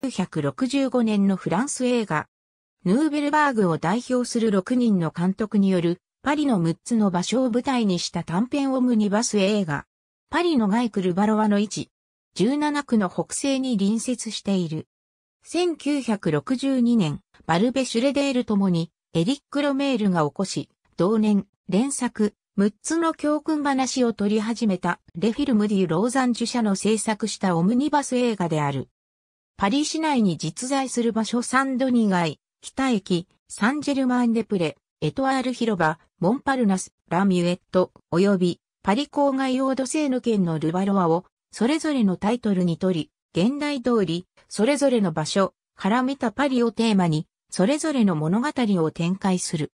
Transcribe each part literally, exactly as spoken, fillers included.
せんきゅうひゃくろくじゅうごねんのフランス映画、ヌーベルバーグを代表するろくにんの監督による、パリのむっつの場所を舞台にした短編オムニバス映画、パリの街区ル・バロワの位置、じゅうななくの北西に隣接している。せんきゅうひゃくろくじゅうにねん、バルベ・シュレデールともに、エリック・ロメールが起こし、同年、連作、むっつの教訓話を取り始めた、レ・フィルム・デュ・ローザン著者の制作したオムニバス映画である。パリ市内に実在する場所サンドニ街、北駅、サンジェルマンデプレ、エトワール広場、モンパルナス、ラミュエット、及び、パリ郊外オードセーヌ県のル・バロワを、それぞれのタイトルにとり、現代通り、それぞれの場所から見たパリをテーマに、それぞれの物語を展開する。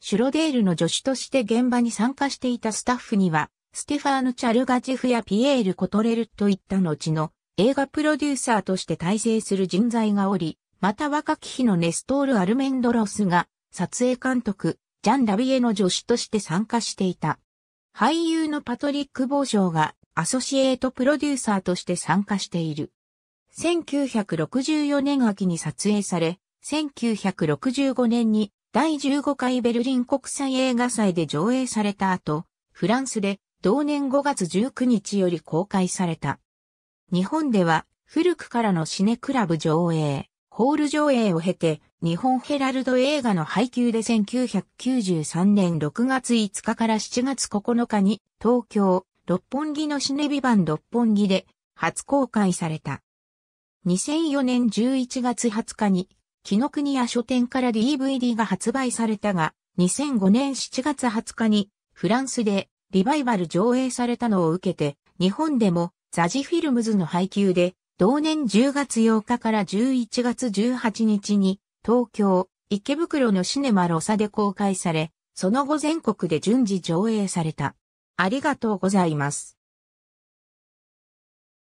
シュロデールの助手として現場に参加していたスタッフには、ステファーヌ・チャルガジェフやピエール・コトレルといった後の映画プロデューサーとして大成する人材がおり、また若き日のネストール・アルメンドロスが、撮影監督、ジャン・ラビエの助手として参加していた。俳優のパトリック・ボーショーが、アソシエートプロデューサーとして参加している。せんきゅうひゃくろくじゅうよねん秋に撮影され、せんきゅうひゃくろくじゅうごねんにだいじゅうごかいベルリン国際映画祭で上映された後、フランスで同年ごがつじゅうくにちより公開された。日本では古くからのシネクラブ上映、ホール上映を経て、日本ヘラルド映画の配給でせんきゅうひゃくきゅうじゅうさんねんろくがついつかからしちがつここのかに東京、六本木のシネビバン六本木で初公開された。にせんよねんじゅういちがつはつかに、紀伊国屋書店から ディーブイディー が発売されたが、にせんごねんしちがつはつかに、フランスでリバイバル上映されたのを受けて、日本でもザジフィルムズの配給で、同年じゅうがつようかからじゅういちがつじゅうはちにちに、東京、池袋のシネマロサで公開され、その後全国で順次上映された。ありがとうございます。